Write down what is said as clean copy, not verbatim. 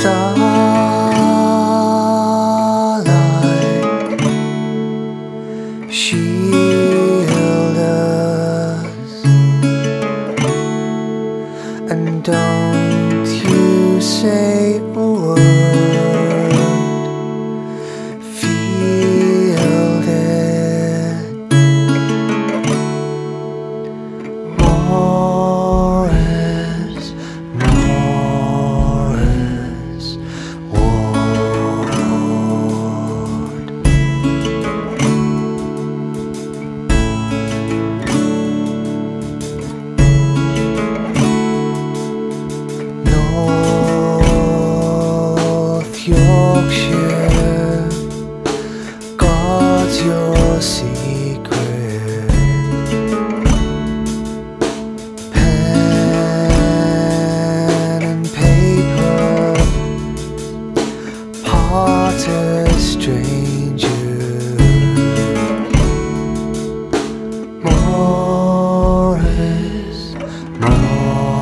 starlight, she held us. And don't you say a word, feel it. Yorkshire guards your secret, pen and paper, part a stranger. More is more.